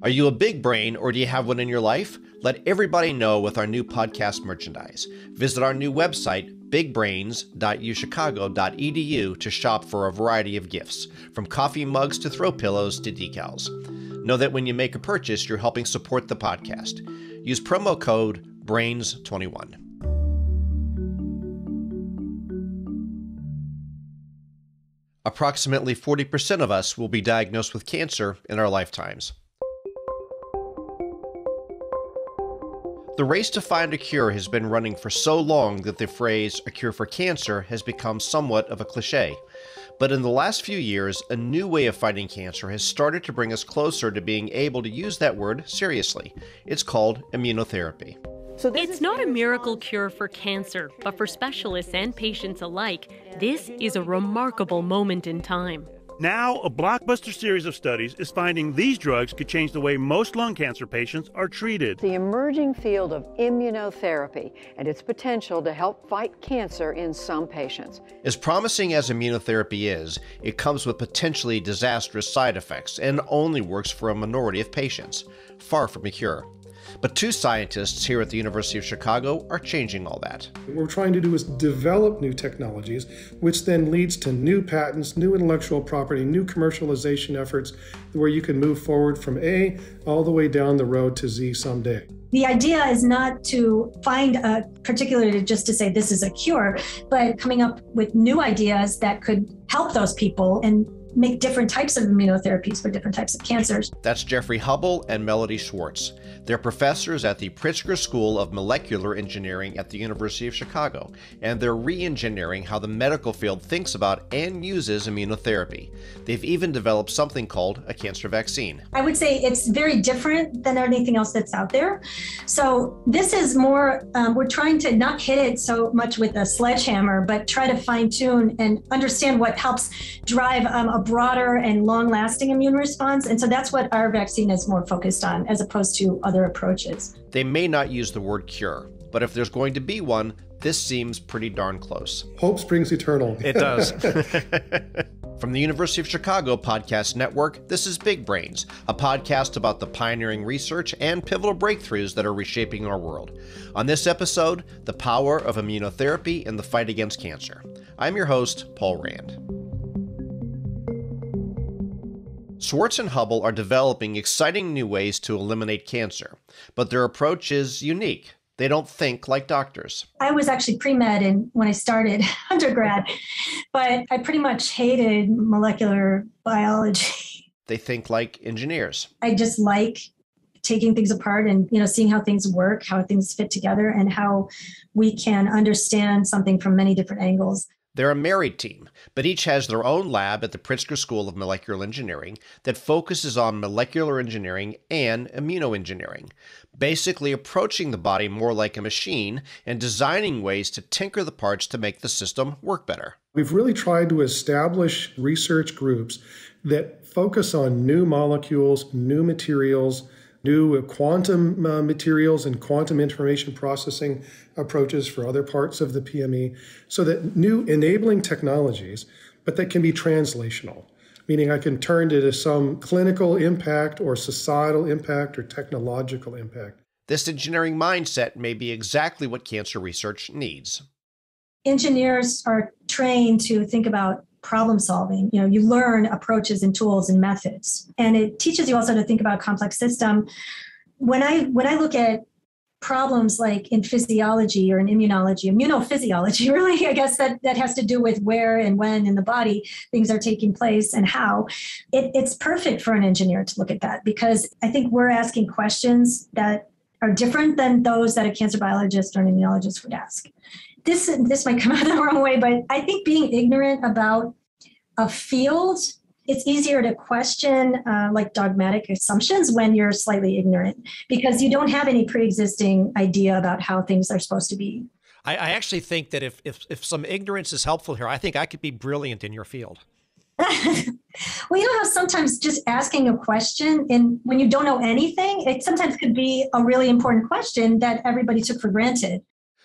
Are you a big brain, or do you have one in your life? Let everybody know with our new podcast merchandise. Visit our new website, bigbrains.uchicago.edu, to shop for a variety of gifts, from coffee mugs to throw pillows to decals. Know that when you make a purchase, you're helping support the podcast. Use promo code BRAINS21. Approximately 40% of us will be diagnosed with cancer in our lifetimes. The race to find a cure has been running for so long that the phrase, "a cure for cancer," has become somewhat of a cliche. But in the last few years, a new way of fighting cancer has started to bring us closer to being able to use that word seriously. It's called immunotherapy. So it's not a miracle cure for cancer, but for specialists and patients alike, this is a remarkable moment in time. Now, a blockbuster series of studies is finding these drugs could change the way most lung cancer patients are treated. The emerging field of immunotherapy and its potential to help fight cancer in some patients. As promising as immunotherapy is, it comes with potentially disastrous side effects and only works for a minority of patients, far from a cure. But two scientists here at the University of Chicago are changing all that. What we're trying to do is develop new technologies, which then leads to new patents, new intellectual property, new commercialization efforts, where you can move forward from A all the way down the road to Z someday. The idea is not to find a particular, just to say this is a cure, but coming up with new ideas that could help those people and make different types of immunotherapies for different types of cancers. That's Jeffrey Hubbell and Melody Swartz. They're professors at the Pritzker School of Molecular Engineering at the University of Chicago, and they're re-engineering how the medical field thinks about and uses immunotherapy. They've even developed something called a cancer vaccine. I would say it's very different than anything else that's out there. So this is more, we're trying to not hit it so much with a sledgehammer, but try to fine tune and understand what helps drive a broader and long-lasting immune response. And so that's what our vaccine is more focused on, as opposed to other approaches. They may not use the word cure, but if there's going to be one, this seems pretty darn close. Hope springs eternal. It does. From the University of Chicago Podcast Network, this is Big Brains, a podcast about the pioneering research and pivotal breakthroughs that are reshaping our world. On this episode, the power of immunotherapy in the fight against cancer. I'm your host, Paul Rand. Swartz and Hubbell are developing exciting new ways to eliminate cancer, but their approach is unique. They don't think like doctors. I was actually pre-med when I started undergrad, but I pretty much hated molecular biology. They think like engineers. I just like taking things apart and, seeing how things work, how things fit together, and how we can understand something from many different angles. They're a married team, but each has their own lab at the Pritzker School of Molecular Engineering that focuses on molecular engineering and immunoengineering, basically approaching the body more like a machine and designing ways to tinker the parts to make the system work better. We've really tried to establish research groups that focus on new molecules, new materials, new quantum materials and quantum information processing approaches for other parts of the PME, so that new enabling technologies, but that can be translational, meaning I can turn it to some clinical impact or societal impact or technological impact. This engineering mindset may be exactly what cancer research needs. Engineers are trained to think about problem solving. You learn approaches and tools and methods, and it teaches you also to think about a complex system. When I look at problems like in physiology or in immunophysiology, really, I guess that has to do with where and when in the body things are taking place and how. It's perfect for an engineer to look at that, because I think we're asking questions that are different than those that a cancer biologist or an immunologist would ask. This might come out the wrong way, but I think being ignorant about a field, it's easier to question like dogmatic assumptions when you're slightly ignorant, because you don't have any pre-existing idea about how things are supposed to be. I actually think that if some ignorance is helpful here, I think I could be brilliant in your field. Well, how sometimes just asking a question when you don't know anything, it sometimes could be a really important question that everybody took for granted.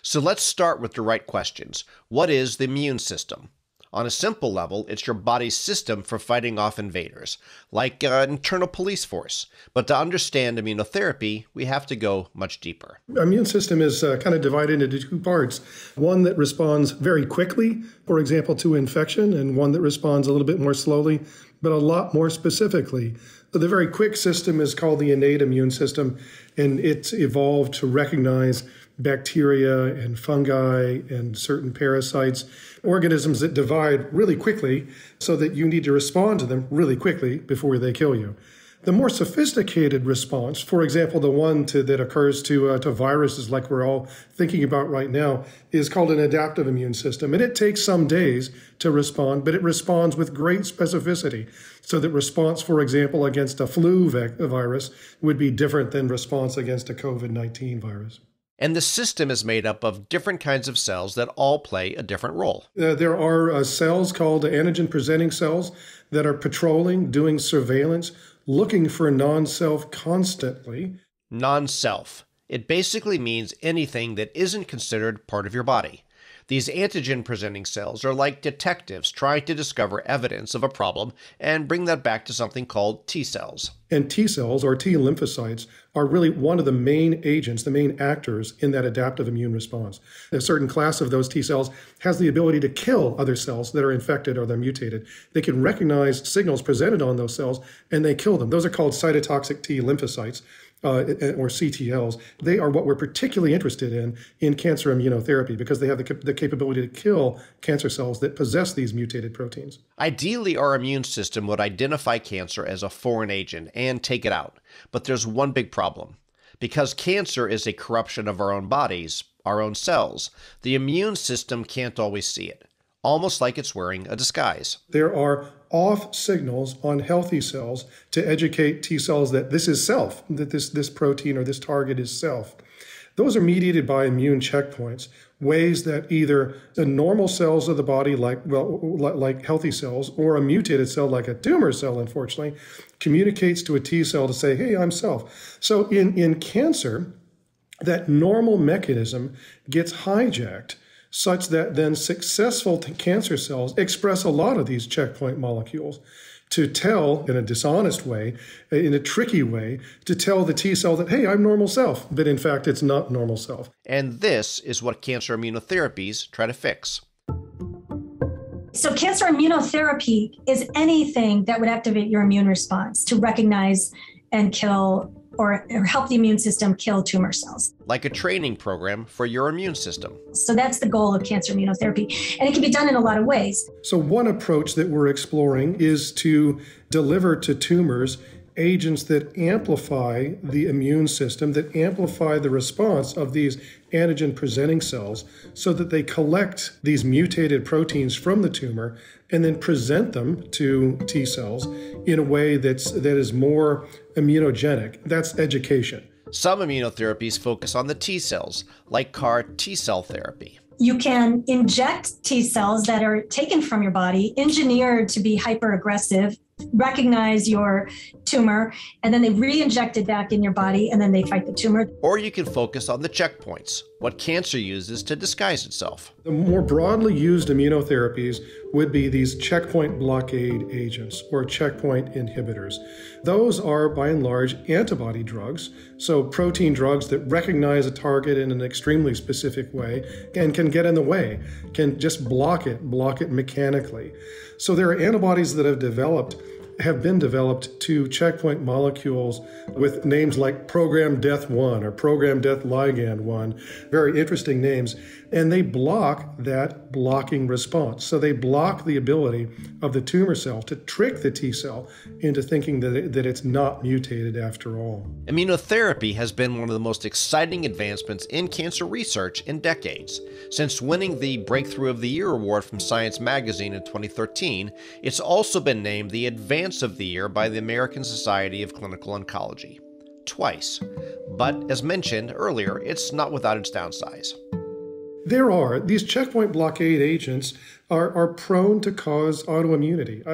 So let's start with the right questions. What is the immune system? On a simple level, it's your body's system for fighting off invaders, like an internal police force. But to understand immunotherapy, we have to go much deeper. The immune system is kind of divided into two parts. One that responds very quickly, for example, to infection, and one that responds a little bit more slowly, but a lot more specifically. So the very quick system is called the innate immune system, and it's evolved to recognize bacteria and fungi and certain parasites, organisms that divide really quickly so that you need to respond to them really quickly before they kill you. The more sophisticated response, for example, the one that occurs to viruses like we're all thinking about right now, is called an adaptive immune system. And it takes some days to respond, but it responds with great specificity. So that response, for example, against a flu virus would be different than response against a COVID-19 virus. And the system is made up of different kinds of cells that all play a different role. There are cells called antigen-presenting cells that are patrolling, doing surveillance, looking for non-self constantly. Non-self. It basically means anything that isn't considered part of your body. These antigen-presenting cells are like detectives trying to discover evidence of a problem and bring that back to something called T cells. And T cells, or T lymphocytes, are really one of the main agents, the main actors in that adaptive immune response. A certain class of those T cells has the ability to kill other cells that are infected or they're mutated. They can recognize signals presented on those cells and they kill them. Those are called cytotoxic T lymphocytes. Or CTLs, they are what we're particularly interested in cancer immunotherapy because they have the capability to kill cancer cells that possess these mutated proteins. Ideally, our immune system would identify cancer as a foreign agent and take it out. But there's one big problem. Because cancer is a corruption of our own bodies, our own cells, the immune system can't always see it, almost like it's wearing a disguise. There are off signals on healthy cells to educate T cells that this is self, that this protein or this target is self. Those are mediated by immune checkpoints, ways that either the normal cells of the body, like healthy cells, or a mutated cell like a tumor cell, unfortunately, communicates to a T cell to say, hey, I'm self. So in cancer, that normal mechanism gets hijacked such that then successful cancer cells express a lot of these checkpoint molecules to tell, in a dishonest way, in a tricky way, to tell the T cell that, hey, I'm normal self, but in fact, it's not normal self. And this is what cancer immunotherapies try to fix. So cancer immunotherapy is anything that would activate your immune response to recognize and kill or help the immune system kill tumor cells. Like a training program for your immune system. So that's the goal of cancer immunotherapy, and it can be done in a lot of ways. So one approach that we're exploring is to deliver to tumors agents that amplify the immune system, that amplify the response of these antigen-presenting cells so that they collect these mutated proteins from the tumor and then present them to T cells in a way that is more immunogenic. That's education. Some immunotherapies focus on the T cells, like CAR T cell therapy. You can inject T cells that are taken from your body, engineered to be hyper-aggressive, recognize your tumor, and then they re-inject it back in your body, and then they fight the tumor. Or you can focus on the checkpoints, what cancer uses to disguise itself. The more broadly used immunotherapies would be these checkpoint blockade agents or checkpoint inhibitors. Those are, by and large, antibody drugs, so protein drugs that recognize a target in an extremely specific way and can get in the way, can just block it mechanically. So there are antibodies that have been developed to checkpoint molecules with names like Program Death 1 or Program Death Ligand 1, very interesting names, and they block that blocking response. So they block the ability of the tumor cell to trick the T cell into thinking that it's not mutated after all. Immunotherapy has been one of the most exciting advancements in cancer research in decades. Since winning the Breakthrough of the Year award from Science magazine in 2013, it's also been named the Advance of the Year by the American Society of Clinical Oncology, twice. But as mentioned earlier, it's not without its downsides. These checkpoint blockade agents are prone to cause autoimmunity.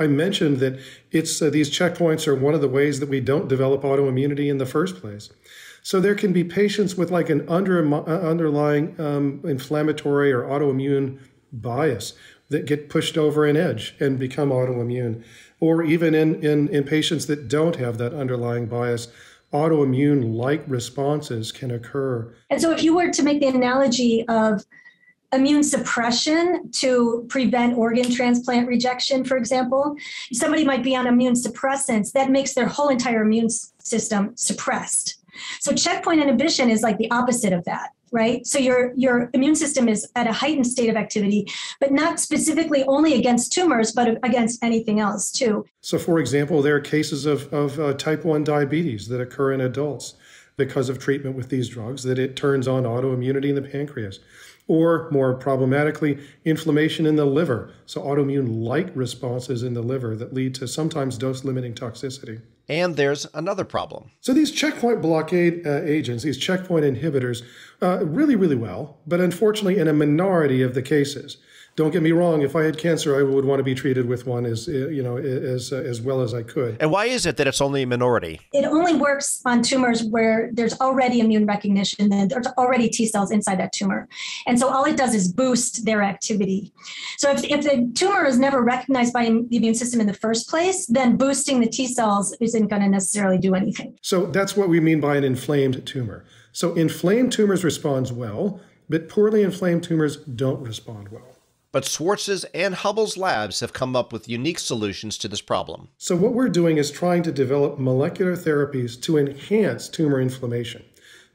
I mentioned that these checkpoints are one of the ways that we don't develop autoimmunity in the first place. So there can be patients with like an underlying inflammatory or autoimmune bias that get pushed over an edge and become autoimmune. Or even in patients that don't have that underlying bias, autoimmune-like responses can occur. And so if you were to make the analogy of immune suppression to prevent organ transplant rejection, for example, somebody might be on immune suppressants. That makes their whole entire immune system suppressed. So checkpoint inhibition is like the opposite of that, right? So your immune system is at a heightened state of activity, but not specifically only against tumors, but against anything else too. So for example, there are cases of type 1 diabetes that occur in adults because of treatment with these drugs, that it turns on autoimmunity in the pancreas. Or more problematically, inflammation in the liver. So autoimmune-like responses in the liver that lead to sometimes dose-limiting toxicity. And there's another problem. So these checkpoint blockade agents, these checkpoint inhibitors, really, really well, but unfortunately in a minority of the cases. Don't get me wrong, if I had cancer, I would want to be treated with one as well as I could. And why is it that it's only a minority? It only works on tumors where there's already immune recognition, and there's already T cells inside that tumor. And so all it does is boost their activity. So if the tumor is never recognized by the immune system in the first place, then boosting the T cells isn't going to necessarily do anything. So that's what we mean by an inflamed tumor. So inflamed tumors respond well, but poorly inflamed tumors don't respond well. But Swartz's and Hubbell's labs have come up with unique solutions to this problem. So what we're doing is trying to develop molecular therapies to enhance tumor inflammation,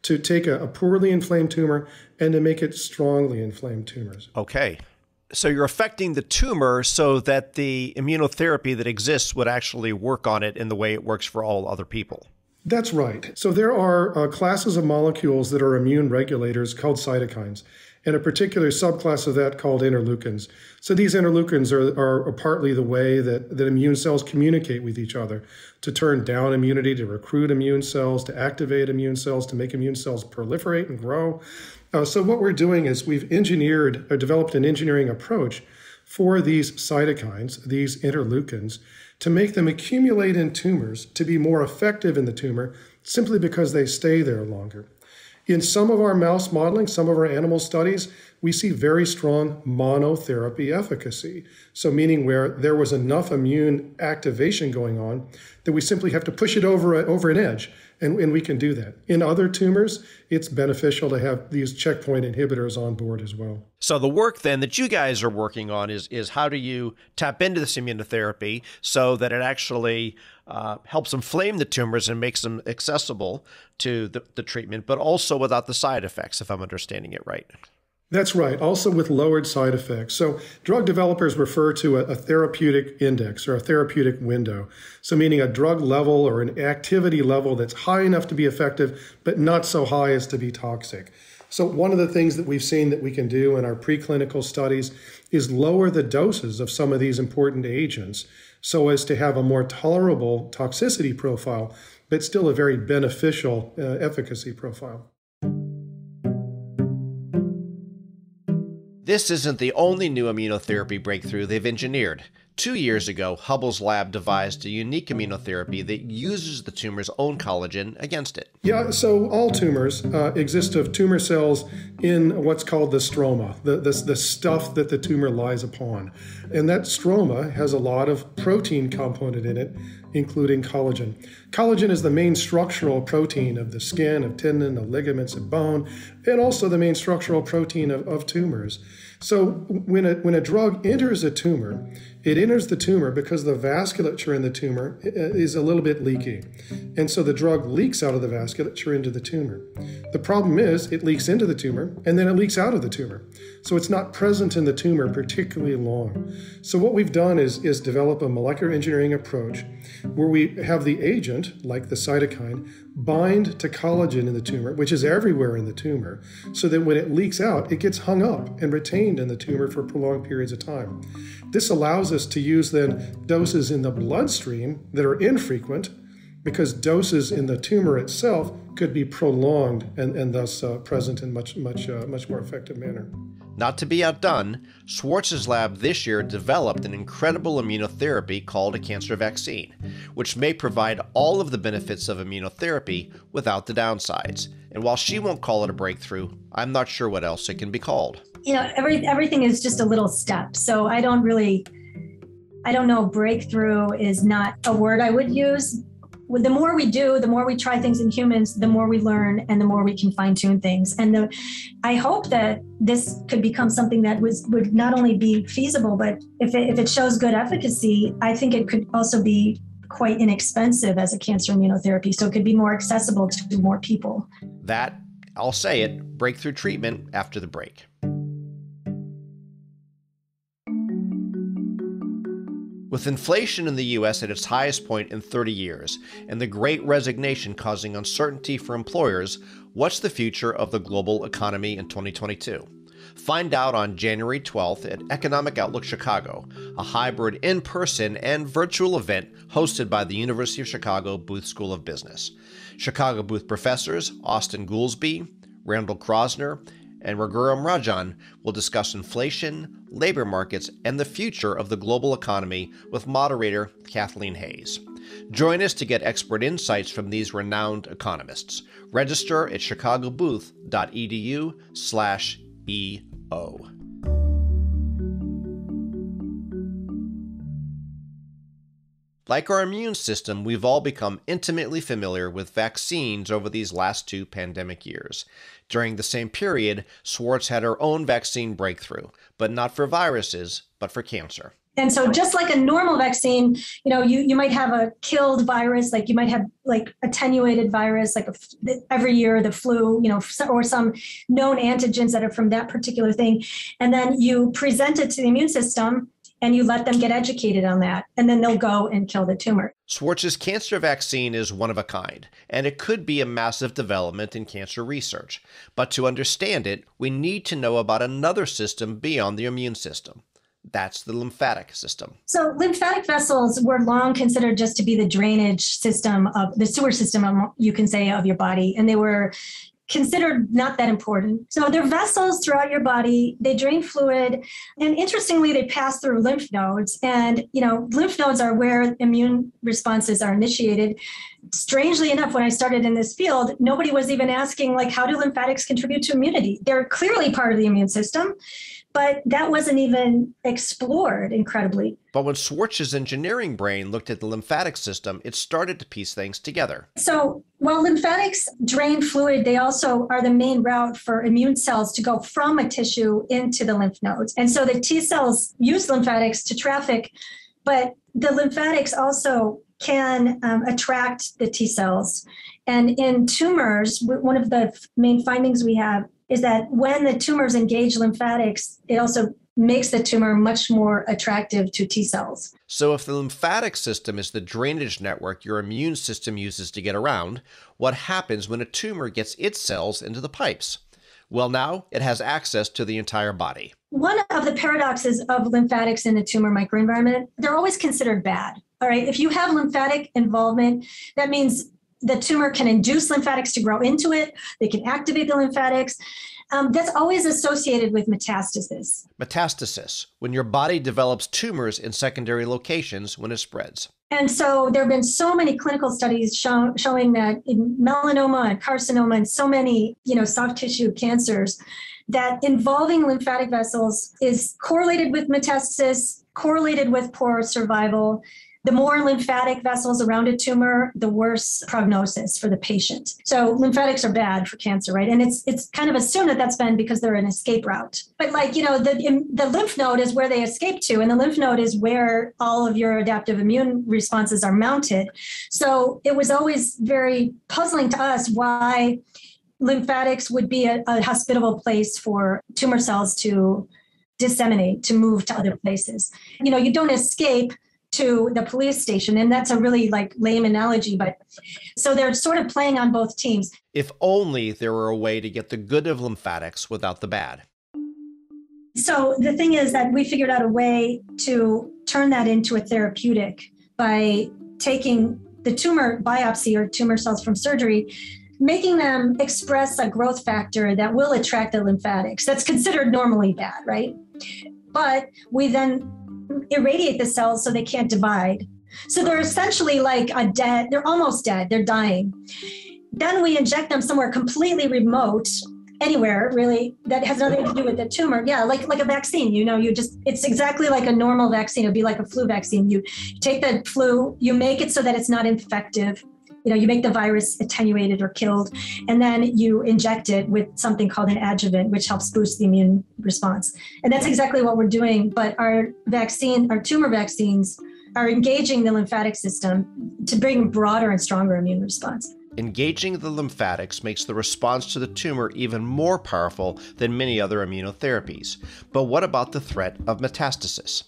to take a poorly inflamed tumor and to make it strongly inflamed tumors. Okay. So you're affecting the tumor so that the immunotherapy that exists would actually work on it in the way it works for all other people. That's right. So there are classes of molecules that are immune regulators called cytokines, and a particular subclass of that called interleukins. So these interleukins are partly the way that immune cells communicate with each other to turn down immunity, to recruit immune cells, to activate immune cells, to make immune cells proliferate and grow. So what we're doing is we've engineered or developed an engineering approach for these cytokines, these interleukins, to make them accumulate in tumors to be more effective in the tumor simply because they stay there longer. In some of our mouse modeling, some of our animal studies, we see very strong monotherapy efficacy. So meaning where there was enough immune activation going on that we simply have to push it over an edge, and we can do that. In other tumors, it's beneficial to have these checkpoint inhibitors on board as well. So the work then that you guys are working on is how do you tap into this immunotherapy so that it actually helps inflame the tumors and makes them accessible to the treatment, but also without the side effects, if I'm understanding it right. That's right. Also with lowered side effects. So drug developers refer to a therapeutic index or a therapeutic window. So meaning a drug level or an activity level that's high enough to be effective, but not so high as to be toxic. So one of the things that we've seen that we can do in our preclinical studies is lower the doses of some of these important agents so as to have a more tolerable toxicity profile, but still a very beneficial efficacy profile. This isn't the only new immunotherapy breakthrough they've engineered. 2 years ago, Hubbell's lab devised a unique immunotherapy that uses the tumor's own collagen against it. Yeah, so all tumors exist of tumor cells in what's called the stroma, the stuff that the tumor lies upon. And that stroma has a lot of protein component in it, including collagen. Collagen is the main structural protein of the skin, of tendon, of ligaments, of bone, and also the main structural protein of tumors. So when a drug enters a tumor, it enters the tumor because the vasculature in the tumor is a little bit leaky. And so the drug leaks out of the vasculature into the tumor. The problem is it leaks into the tumor and then it leaks out of the tumor. So it's not present in the tumor particularly long. So what we've done is develop a molecular engineering approach where we have the agent, like the cytokine, bind to collagen in the tumor, which is everywhere in the tumor, so that when it leaks out, it gets hung up and retained in the tumor for prolonged periods of time. This allows us to use then doses in the bloodstream that are infrequent, because doses in the tumor itself could be prolonged and thus present in much more effective manner. Not to be outdone, Swartz's lab this year developed an incredible immunotherapy called a cancer vaccine, which may provide all of the benefits of immunotherapy without the downsides. And while she won't call it a breakthrough, I'm not sure what else it can be called. you know, everything is just a little step. So I don't know, breakthrough is not a word I would use. The more we do, the more we try things in humans, the more we learn and the more we can fine tune things. And I hope that this could become something that would not only be feasible, but if it shows good efficacy, I think it could also be quite inexpensive as a cancer immunotherapy. So it could be more accessible to more people. That, I'll say it, breakthrough treatment after the break. With inflation in the U.S. at its highest point in 30 years, and the Great Resignation causing uncertainty for employers, what's the future of the global economy in 2022? Find out on January 12th at Economic Outlook Chicago, a hybrid in-person and virtual event hosted by the University of Chicago Booth School of Business. Chicago Booth professors Austin Goolsbee, Randall Krosner, and Raghuram Rajan will discuss inflation, labor markets, and the future of the global economy with moderator Kathleen Hayes. Join us to get expert insights from these renowned economists. Register at chicagobooth.edu/EO. Like our immune system, we've all become intimately familiar with vaccines over these last two pandemic years. During the same period, Swartz had her own vaccine breakthrough, but not for viruses, but for cancer. And so just like a normal vaccine, you know, you might have a killed virus, like you might have like attenuated virus, like every year the flu, you know, or some known antigens that are from that particular thing. And then you present it to the immune system and you let them get educated on that, and then they'll go and kill the tumor. Swartz's cancer vaccine is one of a kind, and it could be a massive development in cancer research. But to understand it, we need to know about another system beyond the immune system. That's the lymphatic system. So lymphatic vessels were long considered just to be the drainage system of the sewer system, you can say, of your body. And they were considered not that important. So they're vessels throughout your body. They drain fluid. And interestingly, they pass through lymph nodes. And, you know, lymph nodes are where immune responses are initiated. Strangely enough, when I started in this field, nobody was even asking, like, how do lymphatics contribute to immunity? They're clearly part of the immune system. But that wasn't even explored, incredibly. But when Swartz's engineering brain looked at the lymphatic system, it started to piece things together. So while lymphatics drain fluid, they also are the main route for immune cells to go from a tissue into the lymph nodes. And so the T cells use lymphatics to traffic, but the lymphatics also can attract the T cells. And in tumors, one of the main findings we have is that when the tumors engage lymphatics, it also makes the tumor much more attractive to T cells. So if the lymphatic system is the drainage network your immune system uses to get around, what happens when a tumor gets its cells into the pipes? Well, now it has access to the entire body. One of the paradoxes of lymphatics in the tumor microenvironment, they're always considered bad. All right, if you have lymphatic involvement, that means the tumor can induce lymphatics to grow into it. They can activate the lymphatics. That's always associated with metastasis. Metastasis, when your body develops tumors in secondary locations when it spreads. And so there have been so many clinical studies showing that in melanoma and carcinoma and so many, you know, soft tissue cancers, that involving lymphatic vessels is correlated with metastasis, correlated with poor survival. The more lymphatic vessels around a tumor, the worse prognosis for the patient. So lymphatics are bad for cancer, right? And it's kind of assumed that that's been because they're an escape route. But like, you know, the lymph node is where they escape to, and the lymph node is where all of your adaptive immune responses are mounted. So it was always very puzzling to us why lymphatics would be a hospitable place for tumor cells to disseminate, to move to other places. You know, you don't escape to the police station. And that's a really like lame analogy, but so they're sort of playing on both teams. If only there were a way to get the good of lymphatics without the bad. So the thing is that we figured out a way to turn that into a therapeutic by taking the tumor biopsy or tumor cells from surgery, making them express a growth factor that will attract the lymphatics. That's considered normally bad, right? But we then irradiate the cells so they can't divide. So they're essentially like they're almost dead, they're dying. Then we inject them somewhere completely remote anywhere really that has nothing to do with the tumor. Yeah, like a vaccine, you know, you just, it's exactly like a normal vaccine. It'd be like a flu vaccine. You take the flu, you make it so that it's not infective. You know, you make the virus attenuated or killed, and then you inject it with something called an adjuvant, which helps boost the immune response. And that's exactly what we're doing. But our vaccine, our tumor vaccines are engaging the lymphatic system to bring broader and stronger immune response. Engaging the lymphatics makes the response to the tumor even more powerful than many other immunotherapies. But what about the threat of metastasis?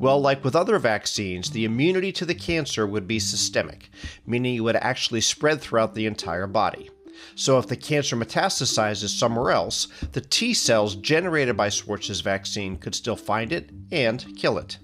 Well, like with other vaccines, the immunity to the cancer would be systemic, meaning it would actually spread throughout the entire body. So if the cancer metastasizes somewhere else, the T cells generated by Swartz's vaccine could still find it and kill it.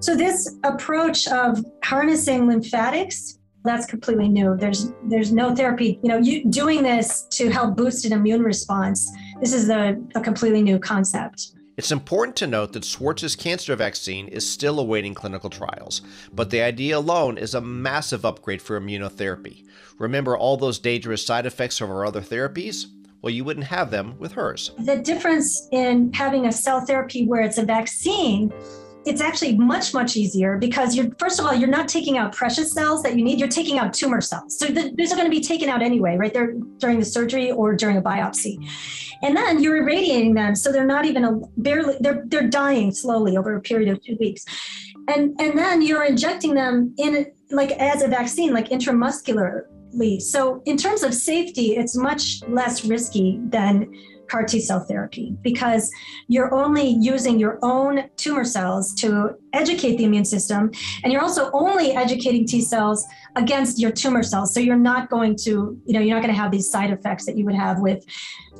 So this approach of harnessing lymphatics, that's completely new. There's no therapy, you know, doing this to help boost an immune response. This is a completely new concept. It's important to note that Swartz's cancer vaccine is still awaiting clinical trials, but the idea alone is a massive upgrade for immunotherapy. Remember all those dangerous side effects of our other therapies? Well, you wouldn't have them with hers. The difference in having a cell therapy where it's a vaccine, it's actually much, much easier because you're, first of all, you're not taking out precious cells that you need, you're taking out tumor cells. So these are going to be taken out anyway, right? They're during the surgery or during a biopsy. And then you're irradiating them. So they're not even they're dying slowly over a period of 2 weeks. And then you're injecting them in like as a vaccine, like intramuscularly. So in terms of safety, it's much less risky than CAR T cell therapy, because you're only using your own tumor cells to educate the immune system. And you're also only educating T cells against your tumor cells. So you're not going to, you know, you're not going to have these side effects that you would have with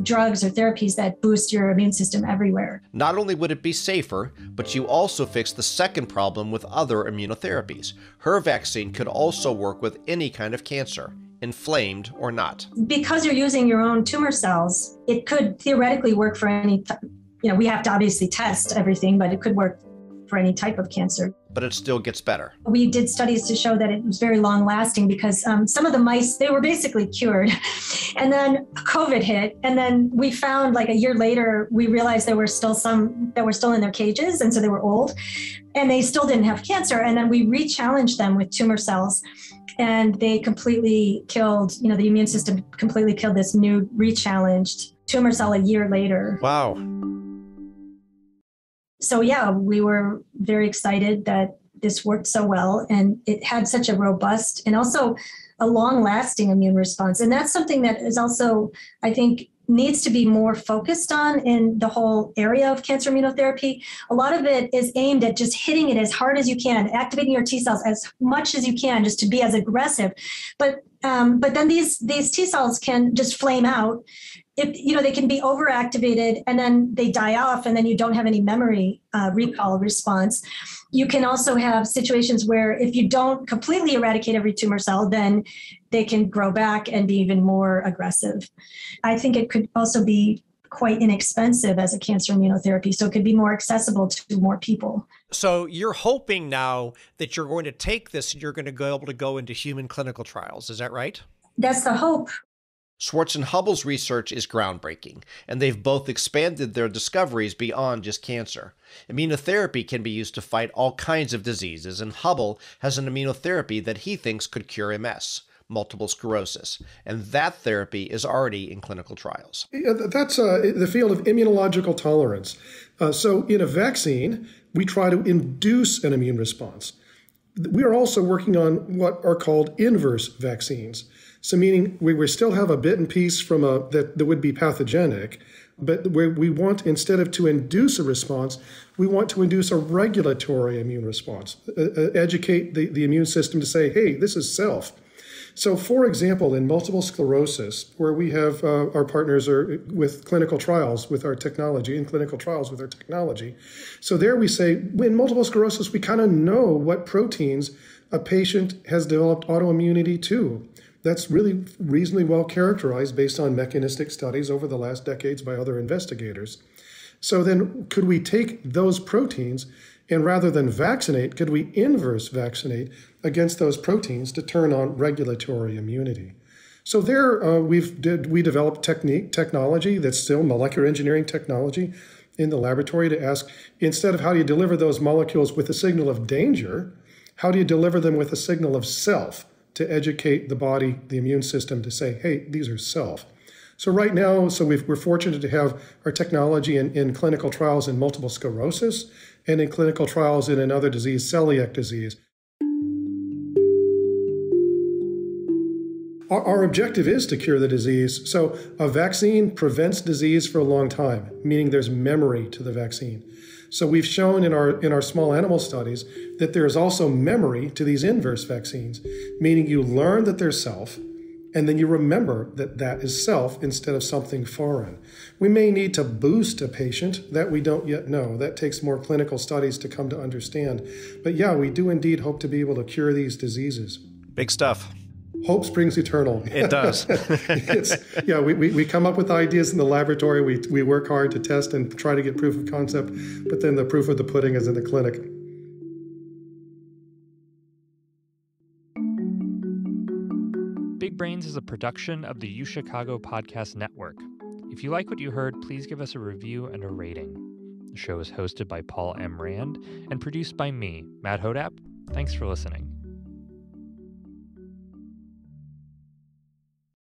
drugs or therapies that boost your immune system everywhere. Not only would it be safer, but you also fix the second problem with other immunotherapies. Her vaccine could also work with any kind of cancer, inflamed or not. Because you're using your own tumor cells, it could theoretically work for any, you know, we have to obviously test everything, but it could work for any type of cancer. But it still gets better. We did studies to show that it was very long lasting because some of the mice, they were basically cured. And then COVID hit. And then we found like a year later, we realized there were still some that were still in their cages. And so they were old and they still didn't have cancer. And then we re-challenged them with tumor cells. And they completely killed, you know, the immune system completely killed this new re-challenged tumor cell a year later. Wow. So yeah, we were very excited that this worked so well and it had such a robust and also a long-lasting immune response. And that's something that is also, I think, needs to be more focused on in the whole area of cancer immunotherapy. A lot of it is aimed at just hitting it as hard as you can, activating your T cells as much as you can, just to be as aggressive. But then these T cells can just flame out. If, you know, they can be overactivated and then they die off and then you don't have any memory recall response. You can also have situations where if you don't completely eradicate every tumor cell, then they can grow back and be even more aggressive. I think it could also be quite inexpensive as a cancer immunotherapy, so it could be more accessible to more people. So you're hoping now that you're going to take this and you're going to be able to go into human clinical trials. Is that right? That's the hope. Swartz and Hubbell's research is groundbreaking, and they've both expanded their discoveries beyond just cancer. Immunotherapy can be used to fight all kinds of diseases, and Hubbell has an immunotherapy that he thinks could cure MS, multiple sclerosis, and that therapy is already in clinical trials. Yeah, that's the field of immunological tolerance. So in a vaccine, we try to induce an immune response. We are also working on what are called inverse vaccines. So meaning we still have a bit and piece from that would be pathogenic, but where we want, instead of to induce a response, we want to induce a regulatory immune response, educate the immune system to say, hey, this is self. So for example, in multiple sclerosis, where we have our partners are with clinical trials with our technology, So there we say, in multiple sclerosis, we kind of know what proteins a patient has developed autoimmunity to. That's really reasonably well characterized based on mechanistic studies over the last decades by other investigators. So then could we take those proteins and rather than vaccinate, could we inverse vaccinate against those proteins to turn on regulatory immunity? So there we developed technology that's still molecular engineering technology in the laboratory to ask, instead of how do you deliver those molecules with a signal of danger, how do you deliver them with a signal of self to educate the body, the immune system to say, hey, these are self. So right now, we're fortunate to have our technology in clinical trials in multiple sclerosis and in clinical trials in another disease, celiac disease. Our objective is to cure the disease. So a vaccine prevents disease for a long time, meaning there's memory to the vaccine. So we've shown in our small animal studies that there is also memory to these inverse vaccines, meaning you learn that they're self, and then you remember that that is self instead of something foreign. We may need to boost a patient. That we don't yet know. That takes more clinical studies to come to understand. But yeah, we do indeed hope to be able to cure these diseases. Big stuff. Hope springs eternal. It does. Yeah, we come up with ideas in the laboratory. We work hard to test and try to get proof of concept, but then the proof of the pudding is in the clinic. Big Brains is a production of the UChicago Podcast Network. If you like what you heard, please give us a review and a rating. The show is hosted by Paul M. Rand and produced by me, Matt Hodapp. Thanks for listening.